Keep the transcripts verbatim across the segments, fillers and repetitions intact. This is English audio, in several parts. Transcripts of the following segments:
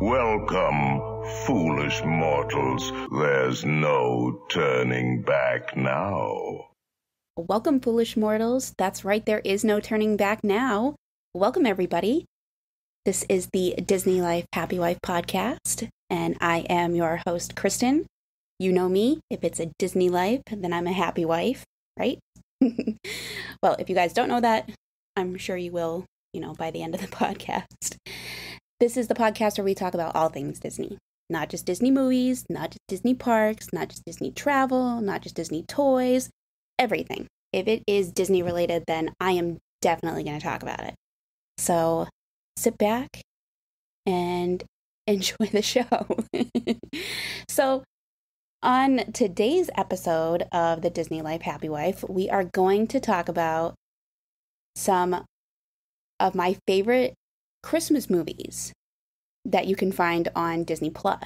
Welcome, foolish mortals. There's no turning back now. Welcome, foolish mortals. That's right, there is no turning back now. Welcome, everybody. This is the Disney Life Happy Wife podcast, and I am your host, Kristen. You know me. If it's a Disney life, then I'm a happy wife, right? Well, if you guys don't know that, I'm sure you will, you know, by the end of the podcast. This is the podcast where we talk about all things Disney. Not just Disney movies, not just Disney parks, not just Disney travel, not just Disney toys, everything. If it is Disney related, then I am definitely going to talk about it. So sit back and enjoy the show. So on today's episode of the Disney Life Happy Wife, we are going to talk about some of my favorite Christmas movies that you can find on Disney plus.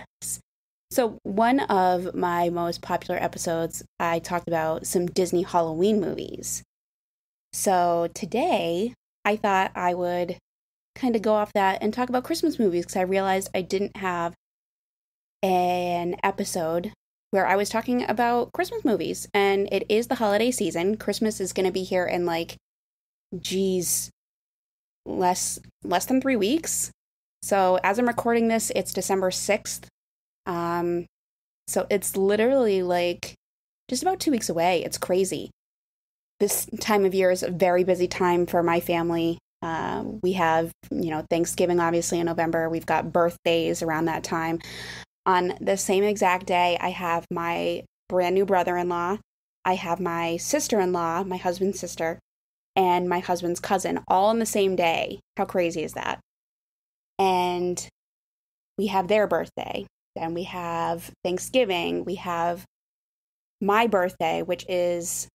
So one of my most popular episodes, I talked about some Disney Halloween movies. So today, I thought I would kind of go off that and talk about Christmas movies, because I realized I didn't have an episode where I was talking about Christmas movies, and it is the holiday season. Christmas is going to be here in, like, geez, less less than three weeks. So as I'm recording this, it's December sixth. Um, so it's literally like just about two weeks away. It's crazy. This time of year is a very busy time for my family. Uh, we have, you know, Thanksgiving, obviously, in November. We've got birthdays around that time. On the same exact day, I have my brand new brother-in-law. I have my sister-in-law, my husband's sister, and my husband's cousin, all on the same day. How crazy is that? And we have their birthday. Then we have Thanksgiving. We have my birthday, which is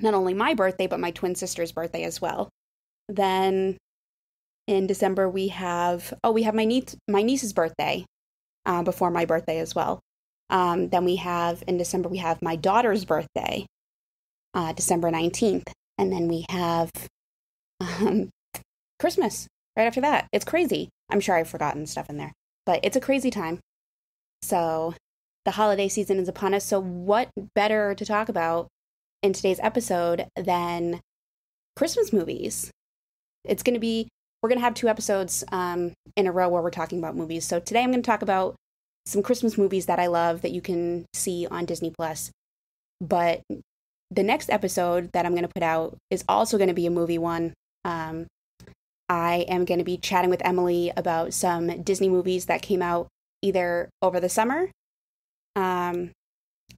not only my birthday, but my twin sister's birthday as well. Then in December, we have, oh, we have my niece, my niece's birthday uh, before my birthday as well. Um, then we have, in December, we have my daughter's birthday, uh, December nineteenth. And then we have um, Christmas right after that. It's crazy. I'm sure I've forgotten stuff in there, but it's a crazy time. So the holiday season is upon us. So what better to talk about in today's episode than Christmas movies? It's going to be, we're going to have two episodes um, in a row where we're talking about movies. So today I'm going to talk about some Christmas movies that I love that you can see on Disney plus. But the next episode that I'm going to put out is also going to be a movie one. Um, I am going to be chatting with Emily about some Disney movies that came out either over the summer, um,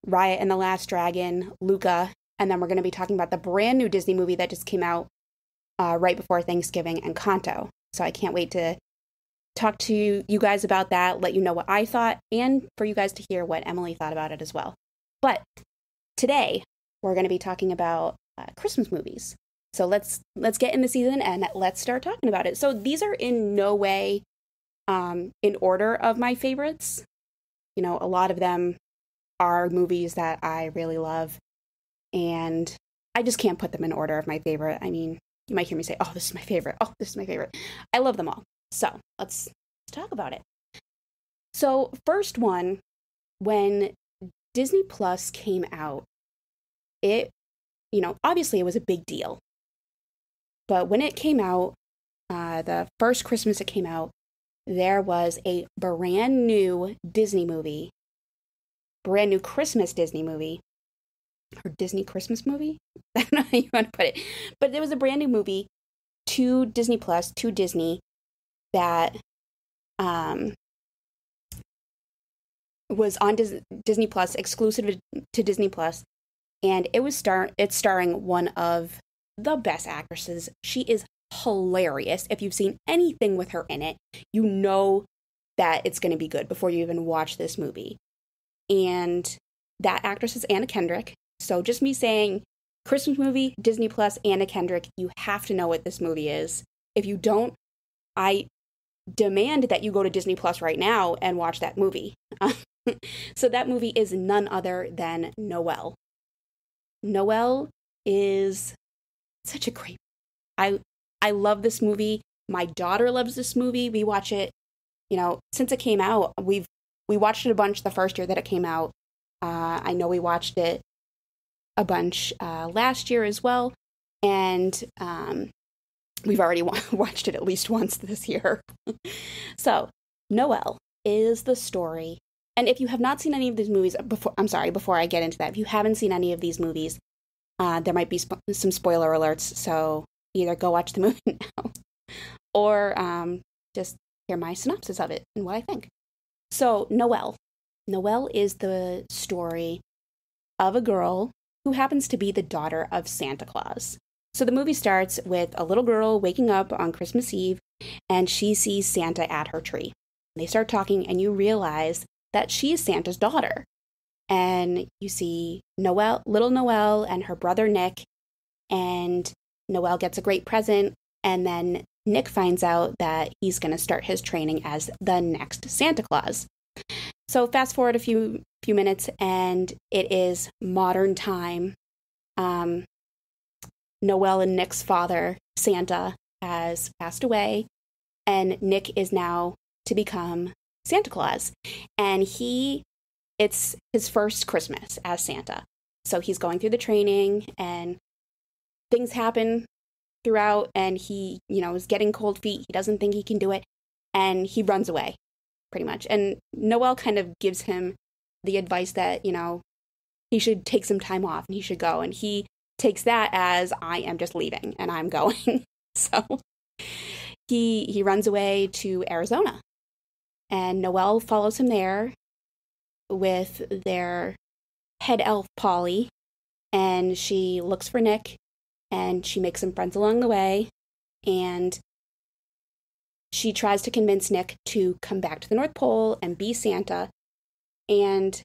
Raya and the Last Dragon, Luca, and then we're going to be talking about the brand new Disney movie that just came out uh, right before Thanksgiving, and Encanto. So I can't wait to talk to you guys about that, let you know what I thought, and for you guys to hear what Emily thought about it as well. But today, we're going to be talking about uh, Christmas movies. So let's let's get in the season and let's start talking about it. So these are in no way um, in order of my favorites. You know, a lot of them are movies that I really love, and I just can't put them in order of my favorite. I mean, you might hear me say, oh, this is my favorite. Oh, this is my favorite. I love them all. So let's talk about it. So first one, when Disney Plus came out, it, you know, obviously it was a big deal. But when it came out, uh, the first Christmas it came out, there was a brand new Disney movie, brand new Christmas Disney movie, or Disney Christmas movie? I don't know how you want to put it. But there was a brand new movie to Disney Plus, to Disney, that um, was on Dis- Disney Plus, exclusive to Disney Plus. And it was star- it's starring one of the best actresses. She is hilarious. If you've seen anything with her in it, you know that it's going to be good before you even watch this movie. And that actress is Anna Kendrick. So just me saying Christmas movie, Disney Plus, Anna Kendrick, you have to know what this movie is. If you don't, I demand that you go to Disney Plus right now and watch that movie. So that movie is none other than Noelle. Noelle is such a great, I I love this movie. My daughter loves this movie. We watch it you know, since it came out, we've we watched it a bunch the first year that it came out. Uh, I know we watched it a bunch uh, last year as well, and um, we've already wa- watched it at least once this year. So, Noelle is the story. And if you have not seen any of these movies before, I'm sorry, before I get into that, if you haven't seen any of these movies, uh, there might be sp- some spoiler alerts. So either go watch the movie now or um, just hear my synopsis of it and what I think. So Noelle. Noelle is the story of a girl who happens to be the daughter of Santa Claus. So the movie starts with a little girl waking up on Christmas Eve, and she sees Santa at her tree. They start talking, and you realize that she is Santa's daughter. And you see Noelle, little Noelle, and her brother Nick, and Noelle gets a great present, and then Nick finds out that he's going to start his training as the next Santa Claus. So fast forward a few few minutes, and it is modern time. Um, Noelle and Nick's father, Santa, has passed away, and Nick is now to become Santa Claus. And he, it's his first Christmas as Santa. So he's going through the training, and things happen throughout, and he, you know, is getting cold feet. He doesn't think he can do it, and he runs away, pretty much. And Noelle kind of gives him the advice that, you know, he should take some time off and he should go. And he takes that as, I am just leaving and I'm going. So he he runs away to Arizona. And Noelle follows him there with their head elf, Polly. And she looks for Nick, and she makes some friends along the way. And she tries to convince Nick to come back to the North Pole and be Santa. And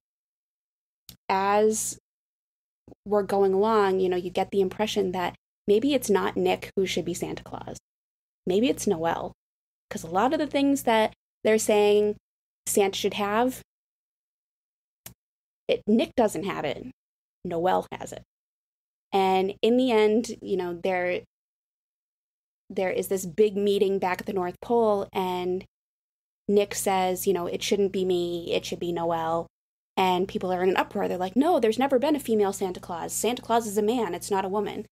as we're going along, you know, you get the impression that maybe it's not Nick who should be Santa Claus. Maybe it's Noelle. Because a lot of the things that they're saying Santa should have, it, Nick doesn't have it. Noelle has it. And in the end, you know, they're there is this big meeting back at the North Pole, and Nick says, you know, it shouldn't be me, it should be Noelle. And people are in an uproar. They're like, no, there's never been a female Santa Claus. Santa Claus is a man, it's not a woman.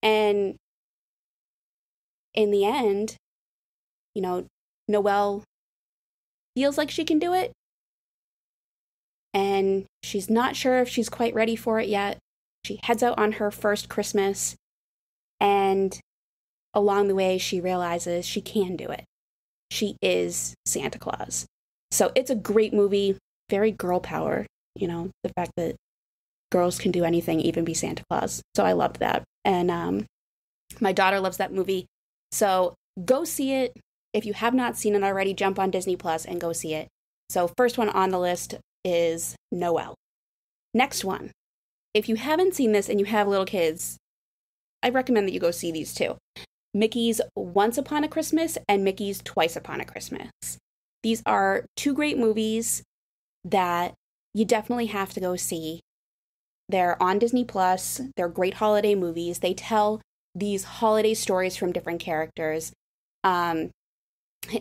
And in the end, you know, Noelle feels like she can do it, and she's not sure if she's quite ready for it yet. She heads out on her first Christmas, and along the way, she realizes she can do it. She is Santa Claus. So it's a great movie, very girl power, you know, the fact that girls can do anything, even be Santa Claus. So I loved that. And um, my daughter loves that movie. So go see it. If you have not seen it already, jump on Disney Plus and go see it. So first one on the list is Noelle. Next one. If you haven't seen this and you have little kids, I recommend that you go see these two. Mickey's Once Upon a Christmas and Mickey's Twice Upon a Christmas. These are two great movies that you definitely have to go see. They're on Disney Plus. They're great holiday movies. They tell these holiday stories from different characters. Um,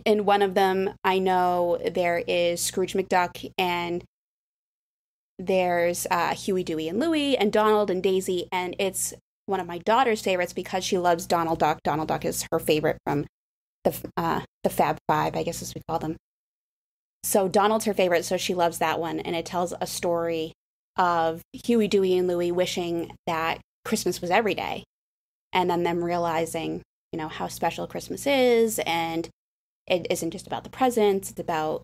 in one of them, I know there is Scrooge McDuck, and there's uh, Huey, Dewey, and Louie, and Donald and Daisy, and it's one of my daughter's favorites because she loves Donald Duck. Donald Duck is her favorite from the uh, the Fab Five, I guess as we call them. So Donald's her favorite, so she loves that one. And it tells a story of Huey, Dewey, and Louie wishing that Christmas was every day. And then them realizing, you know, how special Christmas is. And it isn't just about the presents. It's about,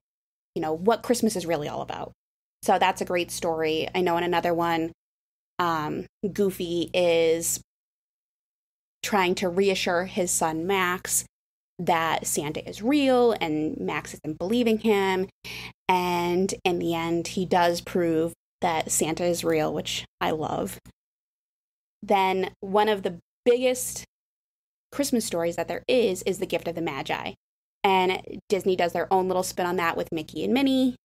you know, what Christmas is really all about. So that's a great story. I know in another one, Um, Goofy is trying to reassure his son Max that Santa is real, and Max isn't believing him. And in the end, he does prove that Santa is real, which I love. Then one of the biggest Christmas stories that there is is The Gift of the Magi. And Disney does their own little spin on that with Mickey and Minnie.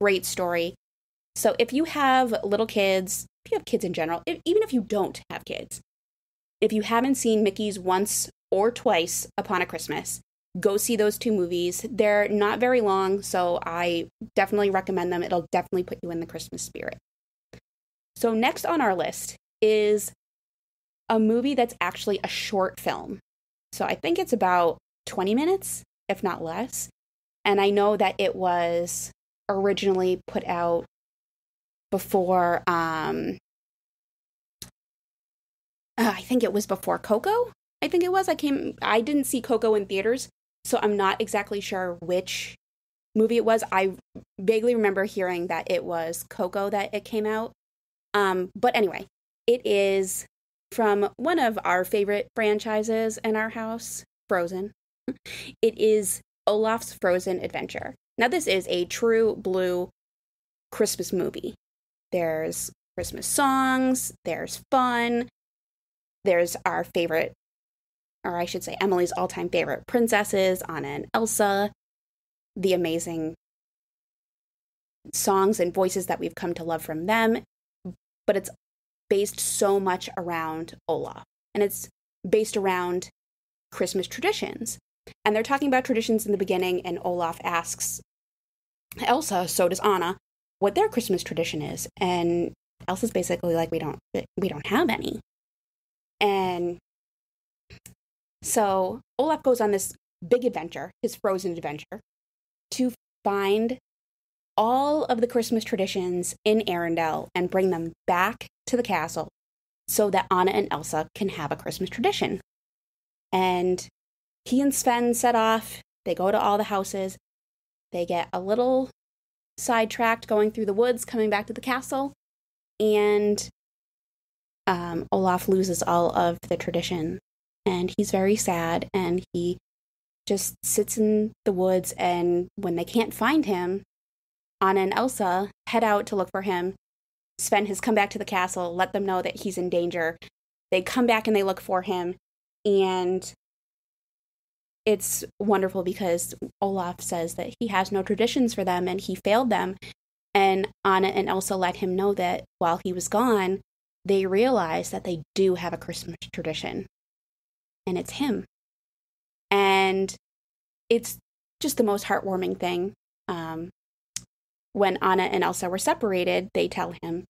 Great story. So if you have little kids, if you have kids in general, if, even if you don't have kids, if you haven't seen Mickey's Once or Twice Upon a Christmas, go see those two movies. They're not very long, so I definitely recommend them. It'll definitely put you in the Christmas spirit. So next on our list is a movie that's actually a short film. So I think it's about twenty minutes, if not less. And I know that it was originally put out before, um, uh, I think it was before Coco. I think it was. I came, I didn't see Coco in theaters, so I'm not exactly sure which movie it was. I vaguely remember hearing that it was Coco that it came out. Um, but anyway, it is from one of our favorite franchises in our house, Frozen. It is Olaf's Frozen Adventure. Now, this is a true blue Christmas movie. There's Christmas songs, there's fun, there's our favorite, or I should say Emily's all-time favorite princesses, Anna and Elsa, the amazing songs and voices that we've come to love from them, but it's based so much around Olaf, and it's based around Christmas traditions. And they're talking about traditions in the beginning, and Olaf asks Elsa, so does Anna, what their Christmas tradition is, and Elsa's basically like, we don't, we don't have any. And so Olaf goes on this big adventure, his frozen adventure, to find all of the Christmas traditions in Arendelle and bring them back to the castle so that Anna and Elsa can have a Christmas tradition. And he and Sven set off. They go to all the houses. They get a little sidetracked going through the woods, coming back to the castle. And um, Olaf loses all of the tradition. And he's very sad, and he just sits in the woods, and when they can't find him, Anna and Elsa head out to look for him. Sven has come back to the castle, let them know that he's in danger. They come back and they look for him, and it's wonderful because Olaf says that he has no traditions for them and he failed them, and Anna and Elsa let him know that while he was gone, they realized that they do have a Christmas tradition. And it's him. And it's just the most heartwarming thing. Um, when Anna and Elsa were separated, they tell him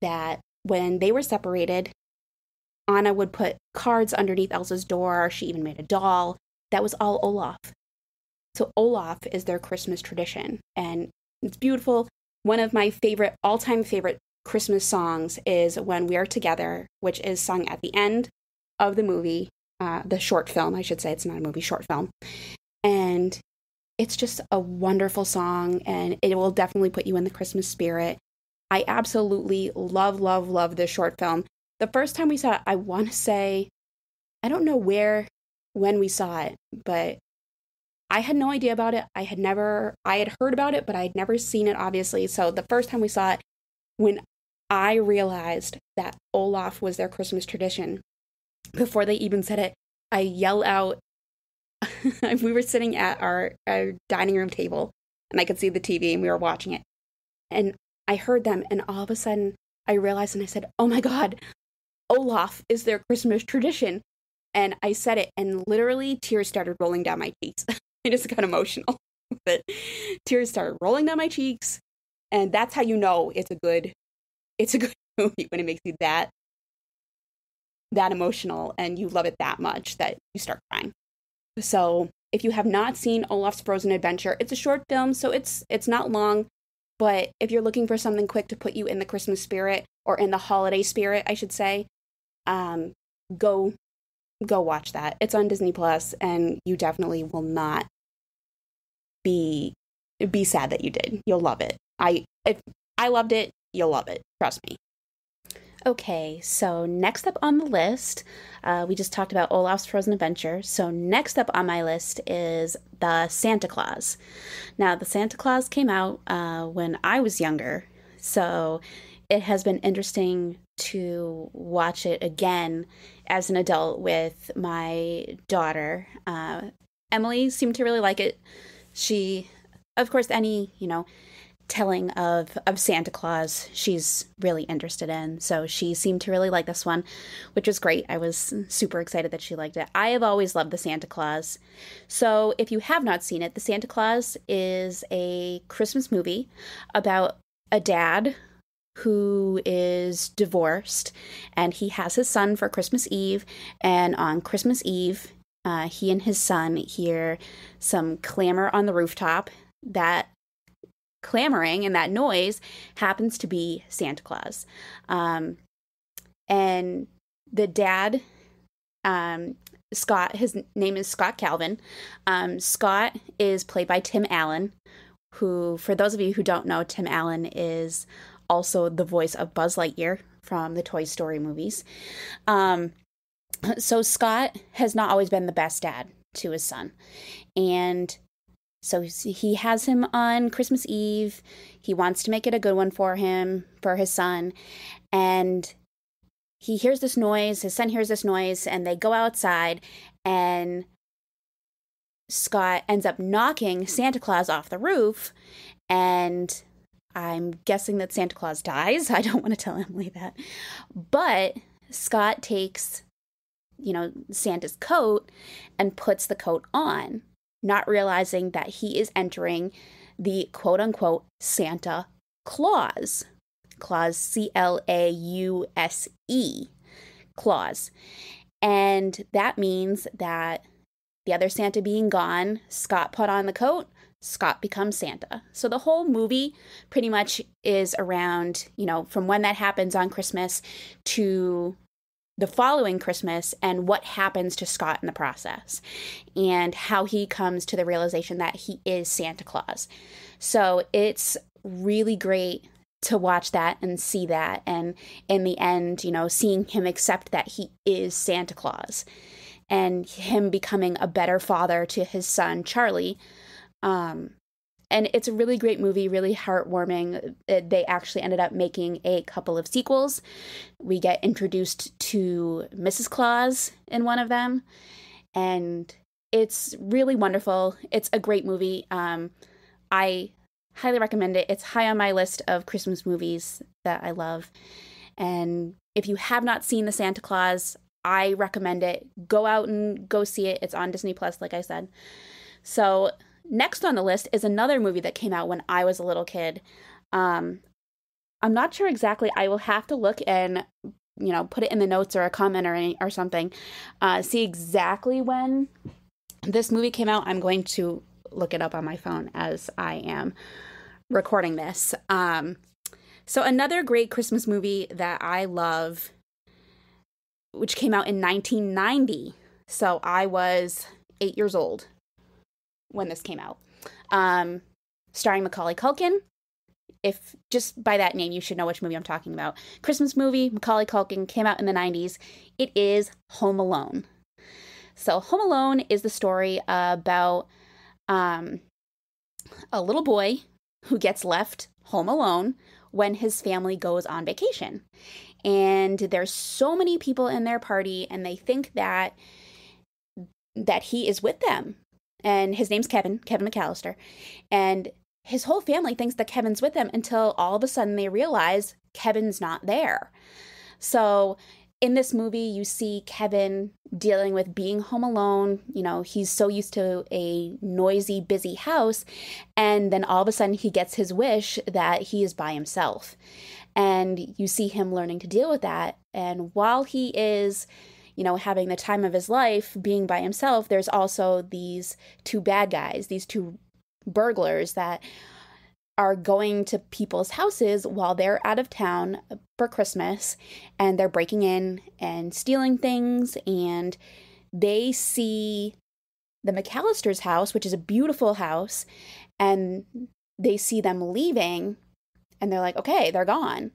that when they were separated, Anna would put cards underneath Elsa's door. She even made a doll. That was all Olaf. So Olaf is their Christmas tradition. And it's beautiful. One of my favorite, all-time favorite Christmas songs is When We Are Together, which is sung at the end of the movie, uh, the short film, I should say. It's not a movie, short film. And it's just a wonderful song, and it will definitely put you in the Christmas spirit. I absolutely love, love, love this short film. The first time we saw it, I want to say, I don't know where, when we saw it, but I had no idea about it. I had never, I had heard about it, but I had never seen it, obviously. So the first time we saw it, when I realized that Olaf was their Christmas tradition, before they even said it, I yell out. We were sitting at our, our dining room table, and I could see the T V, and we were watching it. And I heard them, and all of a sudden, I realized, and I said, oh my God, Olaf is their Christmas tradition. And I said it, and literally tears started rolling down my cheeks. I just got emotional, but tears started rolling down my cheeks. And that's how you know it's a good, it's a good movie, when it makes you that that emotional and you love it that much that you start crying. So if you have not seen Olaf's Frozen Adventure, it's a short film, so it's it's not long, but if you're looking for something quick to put you in the Christmas spirit, or in the holiday spirit, I should say, um, go go watch that. It's on Disney+, and you definitely will not be be sad that you did. You'll love it. I if I loved it, you'll love it. Trust me. Okay, so next up on the list, uh, we just talked about Olaf's Frozen Adventure. So next up on my list is The Santa Clause. Now, The Santa Clause came out uh, when I was younger, so it has been interesting to watch it again as an adult with my daughter. Uh, Emily seemed to really like it. She, of course, any, you know, telling of, of Santa Claus she's really interested in. So she seemed to really like this one, which was great. I was super excited that she liked it. I have always loved The Santa Clause. So if you have not seen it, The Santa Clause is a Christmas movie about a dad who is divorced, and he has his son for Christmas Eve. And on Christmas Eve, uh, he and his son hear some clamor on the rooftop. That clamoring and that noise happens to be Santa Claus. Um, and the dad, um, Scott, his name is Scott Calvin. Um, Scott is played by Tim Allen, who, for those of you who don't know, Tim Allen is also the voice of Buzz Lightyear from the Toy Story movies. Um, so Scott has not always been the best dad to his son. And so he has him on Christmas Eve. He wants to make it a good one for him, for his son. And he hears this noise. His son hears this noise, and they go outside, and Scott ends up knocking Santa Claus off the roof. And I'm guessing that Santa Claus dies. I don't want to tell Emily that. But Scott takes, you know, Santa's coat and puts the coat on, not realizing that he is entering the quote-unquote Santa Claus. Claus, C L A U S E, Claus. And that means that the other Santa being gone, Scott put on the coat, Scott becomes Santa. So the whole movie pretty much is around, you know, from when that happens on Christmas to the following Christmas, and what happens to Scott in the process, and how he comes to the realization that he is Santa Claus. So it's really great to watch that and see that, and in the end, you know, seeing him accept that he is Santa Claus, and him becoming a better father to his son, Charlie. Um, and it's a really great movie, really heartwarming. They actually ended up making a couple of sequels. We get introduced to Missus Claus in one of them, and it's really wonderful. It's a great movie. Um, I highly recommend it. It's high on my list of Christmas movies that I love. And if you have not seen The Santa Claus, I recommend it. Go out and go see it. It's on Disney Plus, like I said. So next on the list is another movie that came out when I was a little kid. Um, I'm not sure exactly. I will have to look and, you know, put it in the notes or a comment or any, or something. Uh, see exactly when this movie came out. I'm going to look it up on my phone as I am recording this. Um, so another great Christmas movie that I love, which came out in nineteen ninety. So I was eight years old when this came out, um, starring Macaulay Culkin. If just by that name, you should know which movie I'm talking about. Christmas movie, Macaulay Culkin, came out in the nineties. It is Home Alone. So Home Alone is the story about um, a little boy who gets left home alone when his family goes on vacation. And there's so many people in their party, and they think that that he is with them. And his name's Kevin, Kevin McAllister. And his whole family thinks that Kevin's with them until all of a sudden they realize Kevin's not there. So in this movie, you see Kevin dealing with being home alone. You know, he's so used to a noisy, busy house. And then all of a sudden he gets his wish that he is by himself. And you see him learning to deal with that. And while he is, you know, having the time of his life being by himself, there's also these two bad guys, these two burglars that are going to people's houses while they're out of town for Christmas, and they're breaking in and stealing things. And they see the McAllisters' house, which is a beautiful house, and they see them leaving, and they're like, okay, they're gone.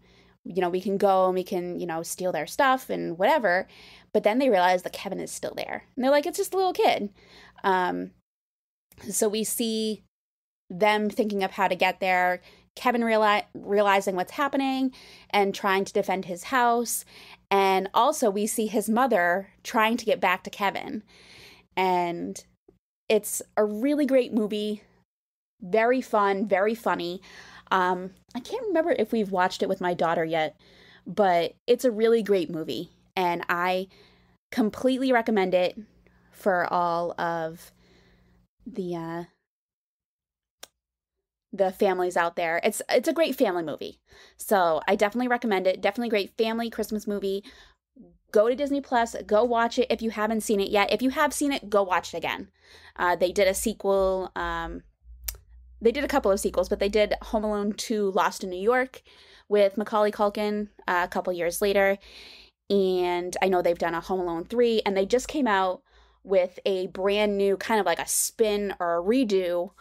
You know, we can go and we can, you know, steal their stuff and whatever. But then they realize that Kevin is still there. And they're like, it's just a little kid. Um, so we see them thinking of how to get there, Kevin reali- realizing what's happening and trying to defend his house. And also we see his mother trying to get back to Kevin. And it's a really great movie. Very fun, very funny. Um, I can't remember if we've watched it with my daughter yet, but it's a really great movie, and I completely recommend it for all of the uh, the families out there. It's it's a great family movie, so I definitely recommend it. Definitely great family Christmas movie. Go to Disney Plus, go watch it if you haven't seen it yet. If you have seen it, go watch it again. Uh, they did a sequel. Um, they did a couple of sequels, but they did Home Alone two Lost in New York with Macaulay Culkin uh, a couple years later. And I know they've done a Home Alone three, and they just came out with a brand new kind of like a spin or a redo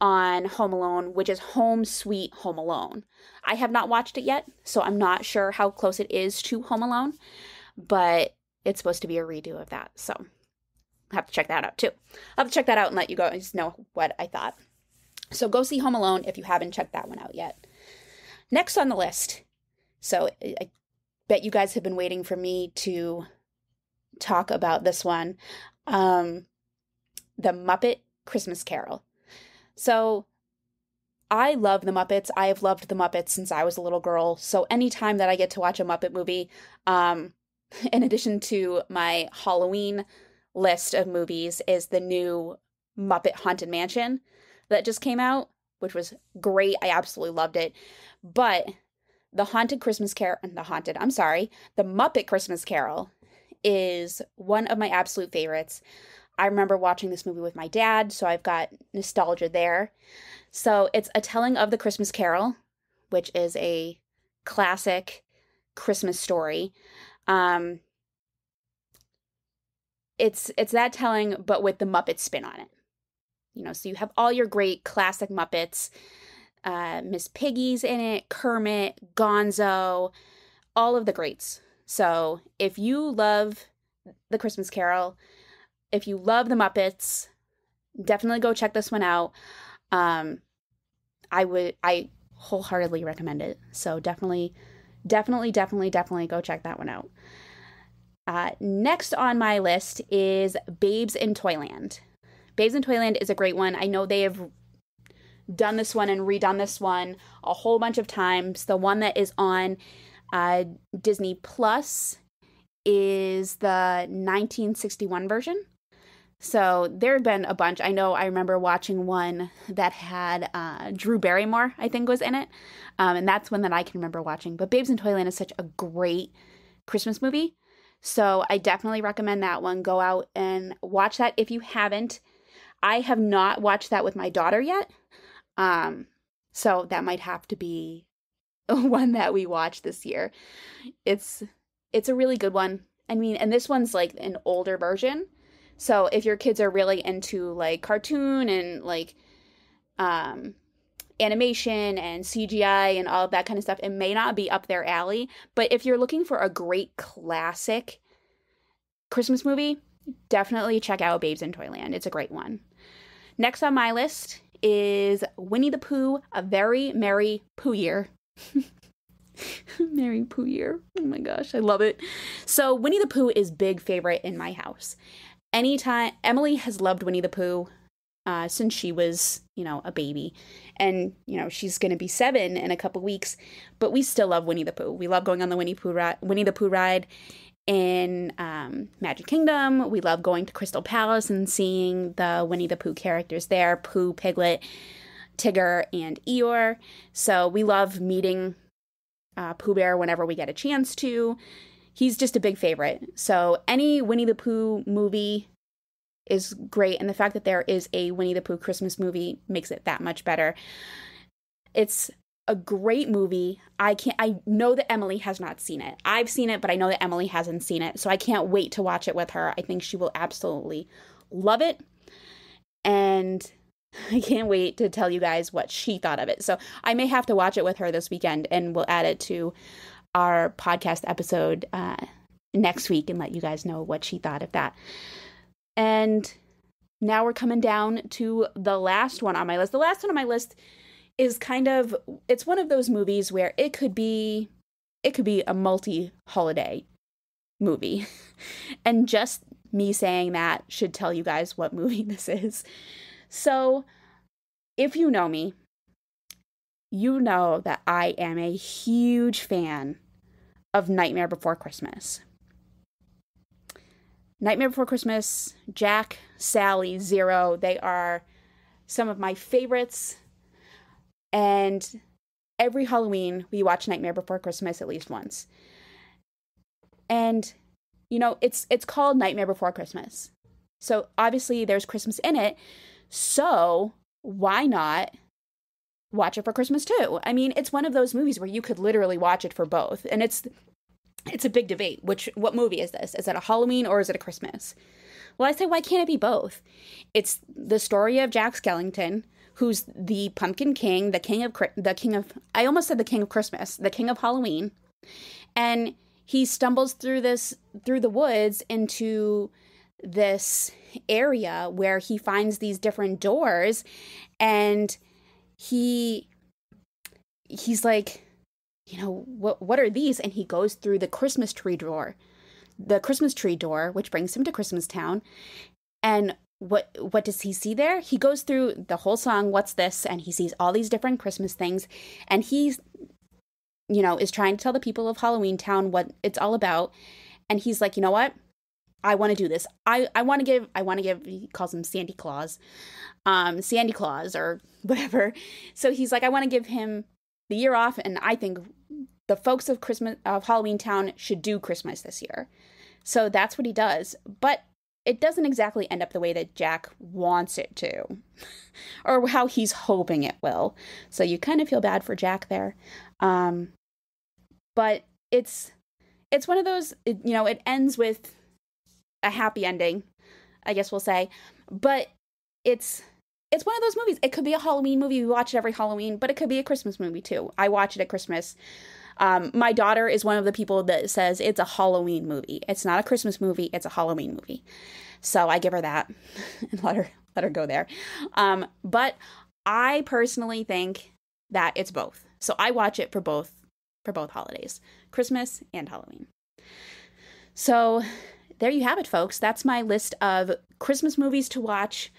on Home Alone, which is Home Sweet Home Alone. I have not watched it yet, so I'm not sure how close it is to Home Alone, but it's supposed to be a redo of that. So I have to check that out too. I'll have to check that out and let you guys know what I thought. So go see Home Alone if you haven't checked that one out yet. Next on the list. So I bet you guys have been waiting for me to talk about this one. Um, The Muppet Christmas Carol. So I love the Muppets. I have loved the Muppets since I was a little girl. So anytime that I get to watch a Muppet movie, um, in addition to my Halloween list of movies, is the new Muppet Haunted Mansion that just came out, which was great. I absolutely loved it. But the Haunted Christmas Carol, the Haunted, I'm sorry, the Muppet Christmas Carol is one of my absolute favorites. I remember watching this movie with my dad, so I've got nostalgia there. So it's a telling of the Christmas Carol, which is a classic Christmas story. Um, it's it's that telling, but with the Muppet spin on it. You know, so you have all your great classic Muppets. Uh, Miss Piggy's in it, Kermit, Gonzo, all of the greats. So if you love the Christmas Carol, if you love the Muppets, definitely go check this one out. Um, I would, I wholeheartedly recommend it. So definitely, definitely, definitely, definitely go check that one out. Uh, next on my list is Babes in Toyland. Babes in Toyland is a great one. I know they have done this one and redone this one a whole bunch of times. The one that is on uh, Disney Plus is the nineteen sixty-one version. So there have been a bunch. I know I remember watching one that had uh, Drew Barrymore, I think, was in it. Um, and that's one that I can remember watching. But Babes in Toyland is such a great Christmas movie. So I definitely recommend that one. Go out and watch that if you haven't. I have not watched that with my daughter yet. Um, so that might have to be one that we watch this year. It's it's a really good one. I mean, and this one's like an older version. So if your kids are really into like cartoon and like um, animation and C G I and all of that kind of stuff, it may not be up their alley. But if you're looking for a great classic Christmas movie, definitely check out Babes in Toyland. It's a great one. Next on my list is Winnie the Pooh, A Very Merry Pooh Year. Merry Pooh Year. Oh my gosh, I love it. So Winnie the Pooh is big favorite in my house. Anytime, Emily has loved Winnie the Pooh uh, since she was, you know, a baby. And, you know, she's going to be seven in a couple weeks, but we still love Winnie the Pooh. We love going on the Winnie, Pooh ri- Winnie the Pooh ride in um, Magic Kingdom. We love going to Crystal Palace and seeing the Winnie the Pooh characters there, Pooh, Piglet, Tigger, and Eeyore. So we love meeting uh, Pooh Bear whenever we get a chance to. He's just a big favorite. So any Winnie the Pooh movie is great, and the fact that there is a Winnie the Pooh Christmas movie makes it that much better. It's a great movie. I can't. I know that Emily has not seen it. I've seen it, but I know that Emily hasn't seen it. So I can't wait to watch it with her. I think she will absolutely love it. And I can't wait to tell you guys what she thought of it. So I may have to watch it with her this weekend, and we'll add it to our podcast episode uh, next week and let you guys know what she thought of that. And now we're coming down to the last one on my list. The last one on my list is kind of, it's one of those movies where it could be, it could be a multi-holiday movie. And just me saying that should tell you guys what movie this is. So if you know me, you know that I am a huge fan of Nightmare Before Christmas. Nightmare Before Christmas, Jack, Sally, Zero, they are some of my favorites. And every Halloween, we watch Nightmare Before Christmas at least once. And, you know, it's it's called Nightmare Before Christmas. So obviously there's Christmas in it. So why not watch it for Christmas too? I mean, it's one of those movies where you could literally watch it for both. And it's it's a big debate. Which, what movie is this? Is it a Halloween or is it a Christmas? Well, I say, why can't it be both? It's the story of Jack Skellington, who's the pumpkin king, the king of, the king of, I almost said the king of Christmas, the king of Halloween. And he stumbles through this, through the woods into this area where he finds these different doors, and he, he's like, you know, what, what are these? And he goes through the Christmas tree drawer, the Christmas tree door, which brings him to Christmas Town. And what, what does he see there? He goes through the whole song, What's This? And he sees all these different Christmas things. And he, you know, is trying to tell the people of Halloween Town what it's all about. And he's like, you know what? I want to do this. I, I want to give, I want to give, he calls him Sandy Claus, um, Sandy Claus or whatever. So he's like, I want to give him the year off. And I think the folks of Christmas, of Halloween Town should do Christmas this year. So that's what he does. But it doesn't exactly end up the way that Jack wants it to, or how he's hoping it will. So you kind of feel bad for Jack there. Um, but it's, it's one of those, it, you know, it ends with a happy ending, I guess we'll say. But it's it's one of those movies. It could be a Halloween movie. We watch it every Halloween, but it could be a Christmas movie too. I watch it at Christmas. Um, my daughter is one of the people that says it's a Halloween movie. It's not a Christmas movie. It's a Halloween movie. So I give her that and let her let her go there. Um, but I personally think that it's both. So I watch it for both for both holidays, Christmas and Halloween. So there you have it, folks. That's my list of Christmas movies to watch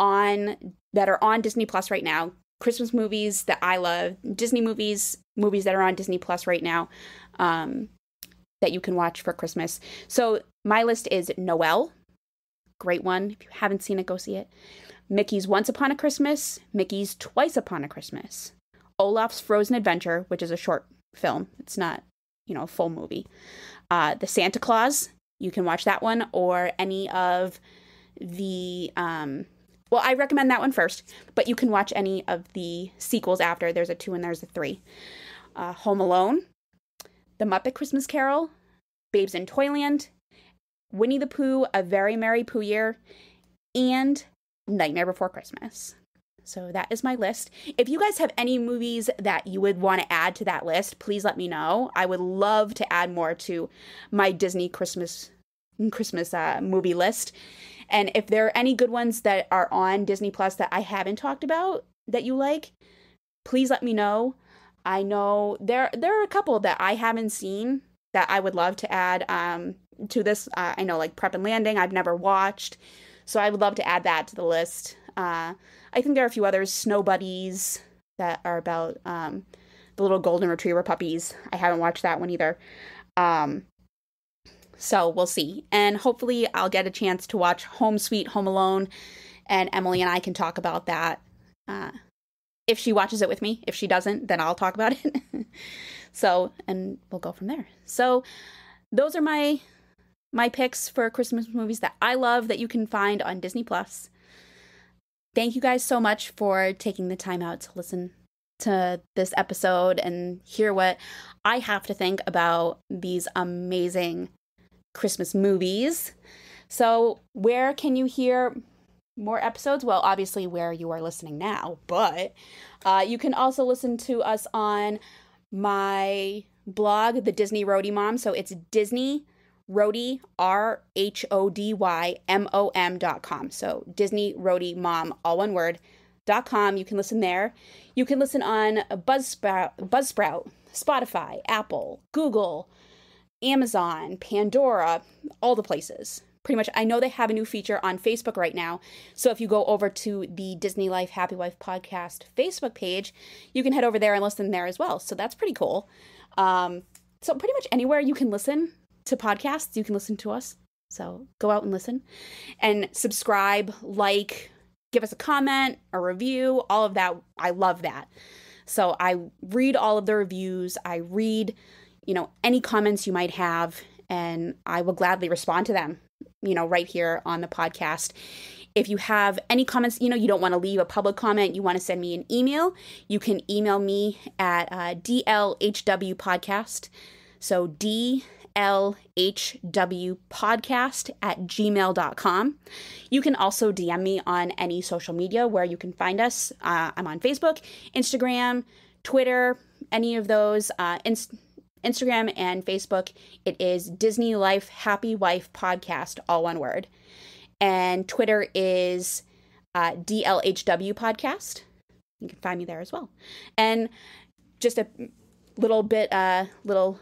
on that are on Disney Plus right now. Christmas movies that I love, Disney movies, movies that are on Disney Plus right now, um, that you can watch for Christmas. So my list is Noelle, great one. If you haven't seen it, go see it. Mickey's Once Upon a Christmas, Mickey's Twice Upon a Christmas, Olaf's Frozen Adventure, which is a short film. It's not, you know, a full movie. Uh, The Santa Clause. You can watch that one or any of the, um, well, I recommend that one first, but you can watch any of the sequels after. There's a two and there's a three. Uh, Home Alone, The Muppet Christmas Carol, Babes in Toyland, Winnie the Pooh, A Very Merry Pooh Year, and Nightmare Before Christmas. So that is my list. If you guys have any movies that you would want to add to that list, please let me know. I would love to add more to my Disney Christmas Christmas uh, movie list. And if there are any good ones that are on Disney Plus that I haven't talked about that you like, please let me know. I know there there are a couple that I haven't seen that I would love to add um, to this. Uh, I know, like Prep and Landing, I've never watched, so I would love to add that to the list. Uh, I think there are a few others, Snow Buddies, that are about um, the little golden retriever puppies. I haven't watched that one either. Um, so we'll see. And hopefully I'll get a chance to watch Home Sweet Home Alone, and Emily and I can talk about that. Uh, if she watches it with me, if she doesn't, then I'll talk about it. So, and we'll go from there. So those are my, my picks for Christmas movies that I love that you can find on Disney Plus. Thank you guys so much for taking the time out to listen to this episode and hear what I have to think about these amazing Christmas movies. So where can you hear more episodes? Well, obviously where you are listening now, but uh, you can also listen to us on my blog, The Disney Roadie Mom. So it's Disney Roadie, R H O D Y M O M dot com. So Disney Roadie Mom, all one word, dot com. You can listen there. You can listen on Buzzsprout, Buzzsprout, Spotify, Apple, Google, Amazon, Pandora, all the places. pretty much. I know they have a new feature on Facebook right now. So if you go over to the Disney Life Happy Wife podcast Facebook page, you can head over there and listen there as well. So that's pretty cool. Um, so pretty much anywhere you can listen to podcasts, you can listen to us. So go out and listen and subscribe, like, give us a comment, a review, all of that. I love that. So I read all of the reviews. I read, you know, any comments you might have, and I will gladly respond to them, you know, right here on the podcast. If you have any comments, you know, you don't want to leave a public comment, you want to send me an email, you can email me at uh, D L H W podcast. So D L H W podcast at gmail dot com. You can also D M me on any social media where you can find us. Uh, I'm on Facebook, Instagram, Twitter, any of those. Uh, inst Instagram and Facebook, it is Disney Life Happy Wife Podcast, all one word. And Twitter is uh, D L H W Podcast. You can find me there as well. And just a little bit, uh, little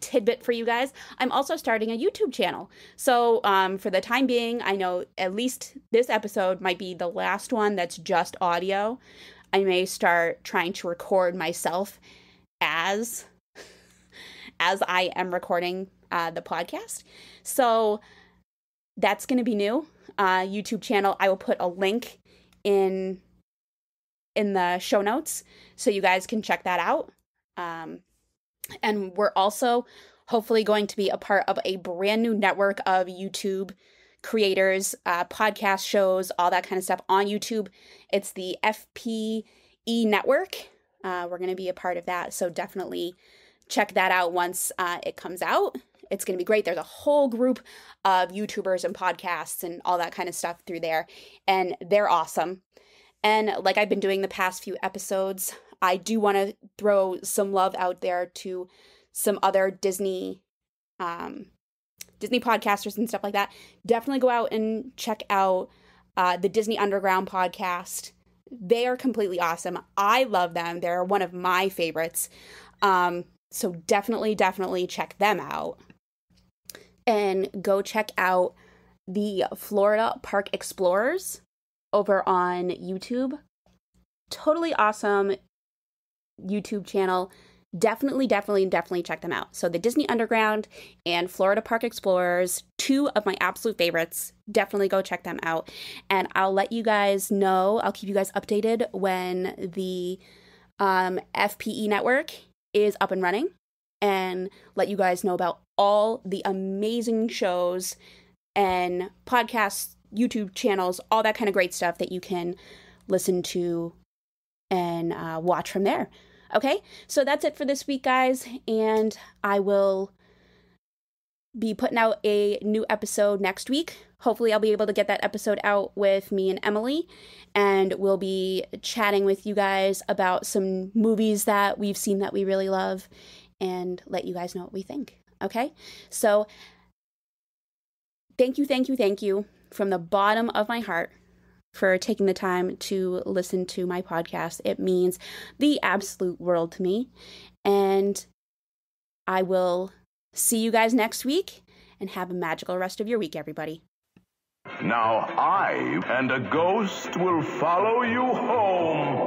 tidbit for you guys, I'm also starting a YouTube channel. So um, for the time being, I know at least this episode might be the last one that's just audio. I may start trying to record myself as as I am recording uh, the podcast. So that's going to be new. Uh, YouTube channel. I will put a link in in the show notes so you guys can check that out. Um, and we're also hopefully going to be a part of a brand new network of YouTube creators, uh, podcast shows, all that kind of stuff on YouTube. It's the F P E network. Uh, we're going to be a part of that. So definitely check that out once uh, it comes out. It's going to be great. There's a whole group of YouTubers and podcasts and all that kind of stuff through there. And they're awesome. And like I've been doing the past few episodes, I do want to throw some love out there to some other Disney um, Disney podcasters and stuff like that. Definitely go out and check out uh, the Disney Underground podcast. They are completely awesome. I love them. They're one of my favorites. Um, so definitely, definitely check them out. And go check out the Florida Park Explorers over on YouTube. Totally awesome YouTube channel. Definitely, definitely, definitely check them out. So the Disney Underground and Florida Park Explorers, two of my absolute favorites. Definitely go check them out. And I'll let you guys know, I'll keep you guys updated when the um, F P E network is up and running, and let you guys know about all the amazing shows and podcasts, YouTube channels, all that kind of great stuff that you can listen to and uh, watch from there. Okay, so that's it for this week, guys, and I will be putting out a new episode next week. Hopefully I'll be able to get that episode out with me and Emily, and we'll be chatting with you guys about some movies that we've seen that we really love and let you guys know what we think. Okay, so thank you, thank you, thank you from the bottom of my heart for taking the time to listen to my podcast. It means the absolute world to me. And I will see you guys next week, and have a magical rest of your week, everybody. Now I and a ghost will follow you home.